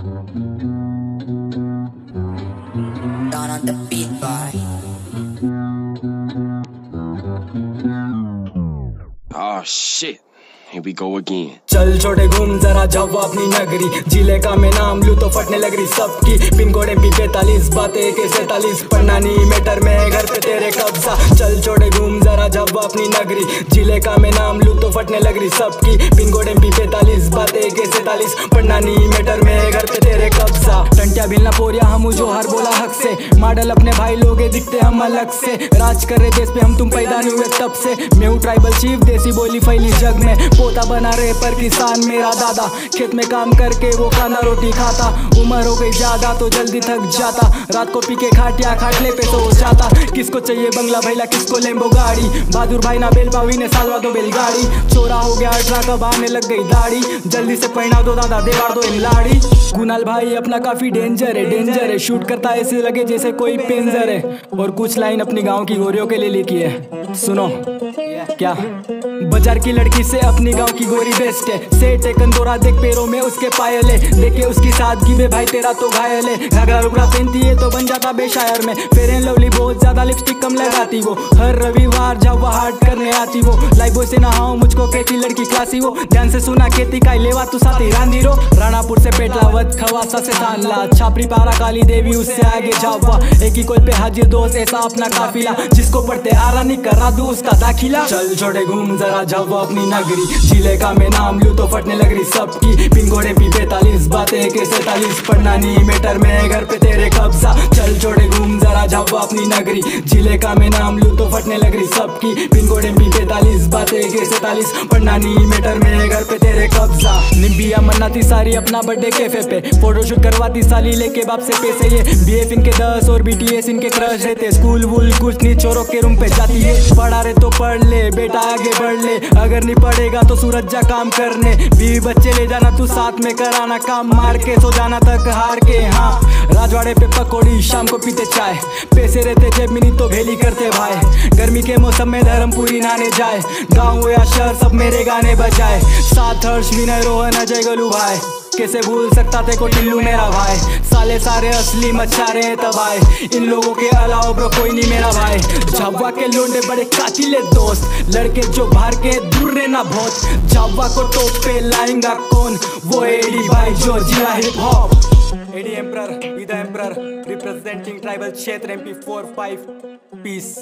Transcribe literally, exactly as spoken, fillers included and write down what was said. Down on the beat by Oh shit Here we go again. चल छोटे घूम जरा जाओ अपनी नगरी, जिले का मैं नाम लू तो फटने लग रही सबकी। पिन कोड एमपी पैंतालीस बातें के सैतालीस, पन्नानी मीटर में घर पे तेरे कब्जा। चल छोटे घूम जरा जाओ अपनी नगरी, जिले का मैं नाम लू तो फटने लग रही सबकी। पिन कोड एमपी पैंतालीस बातें के सैतालीस, पन्नानी मीटर में घर पे तेरे कब्जा। टंटिया भिलना पोरिया हम जो हर बोला हक से, मॉडल अपने भाई लोगे दिखते हम अलग से। राज कर रहे देश पे हम तुम पैदा नहीं हुए तब से, मैं हूँ ट्राइबल चीफ देसी बोली फैली जग में। पोता बना रहे पर किसान मेरा दादा, खेत में काम करके वो खाना रोटी खाता। उम्र हो गई ज्यादा तो जल्दी थक जाता, रात को पी के खाटिया खाटले पे तो जाता। किसको चाहिए बंगला भैला किसको लेम्बो गाड़ी, बहादुर भाई ना बेल पावी ने सालवा दो बैलगाड़ी। चोरा हो गया अठारह का बहाने लग गई दाढ़ी, जल्दी से पहना दो दादा देवार दो इन लाड़ी। कुणाल भाई अपना काफी डेंजर है डेंजर है, शूट करता ऐसे लगे जैसे कोई पेंजर है। और कुछ लाइन अपने गाँव की गोरियों के लिए लिखी है, सुनो क्या। बाजार की लड़की से अपनी गांव की गोरी बेस्ट है, सेठ है कंदोरा देख पैरों में उसके पायल है। देखे उसकी सादगी में भाई तेरा तो घायल है, घाघरा रुगड़ा पहनती है तो बन जाता बेशायर में। फेयर एंड लवली बहुत ज्यादा लिपस्टिक कम लगाती वो, हर रविवार जब वह हार्ड करने आती वो। लाइबो से नहाओ मुझको कहती लड़की क्लासी वो, ध्यान से सुना खेती का लेवा तू साथी रांधी रो। राणापुर से पेटलावत खवासा से तानला, छापरी पारा काली देवी उससे आगे जावा। एक ही कोल पे हाजिर दोस्त ऐसा अपना काफिला, जिसको पढ़ते आरा नहीं करा दू उसका दाखिला। चल छोटे घूम जरा जाओ अपनी नगरी, जिले का मैं नाम लू तो फटने लग रही सबकी। पिन कोड एमपी पैंतालीस बातें के सैतालीस, पन्नानी मीटर में घर पे तेरे कब्जा। चल छोटे घूम जरा जाओ अपनी नगरी, जिले का मैं नाम लू तो फटने लग रही सबकी। पिन कोड एमपी पैंतालीस बातें के सैतालीस, पन्नानी मीटर में घर पे तेरे कब्जा। निबिया मनाती सारी अपना बर्थडे कैफे पे, फोटोशूट करवाती साली लेके बाप से पैसे। ये बीएफ इनके दस और बीटीएस इनके क्रश रहते, स्कूल वूल कुछ नहीं छोरों के रूम पे जाती है। पढ़ा रहे तो पढ़ ले बेटा आगे बढ़ ले, अगर नहीं पड़ेगा तो सूरज जा काम करने। बीवी बच्चे ले जाना तू साथ में कराना काम, मार के सो जाना तक हार के। हाँ राजवाड़े पे पकौड़ी शाम को पीते चाय, पैसे रहते जेब में नहीं तो भेली करते भाई। गर्मी के मौसम में धर्मपुरी नहाने जाए, गाँव या शहर सब मेरे गाने बजाए। साथ हर्ष विनय रोहन अजय गोलू भाई, कैसे भूल सकता थे को टिल्लू मेरा भाई। साले सारे असली मच्छारे हैं तबाए, इन लोगों के अलावा ब्रो कोई नहीं मेरा भाई। झावा के लोंडे बड़े कातिले दोस्त, लड़के जो बाहर के दूर रहना बहुत। झावा को टॉप पे लाएगा कौन, वो एडी भाई जो जिला hip hop. Eddie emperor, with emperor, representing tribal क्षेत्र एमपी फोर्टी फाइव। पीस।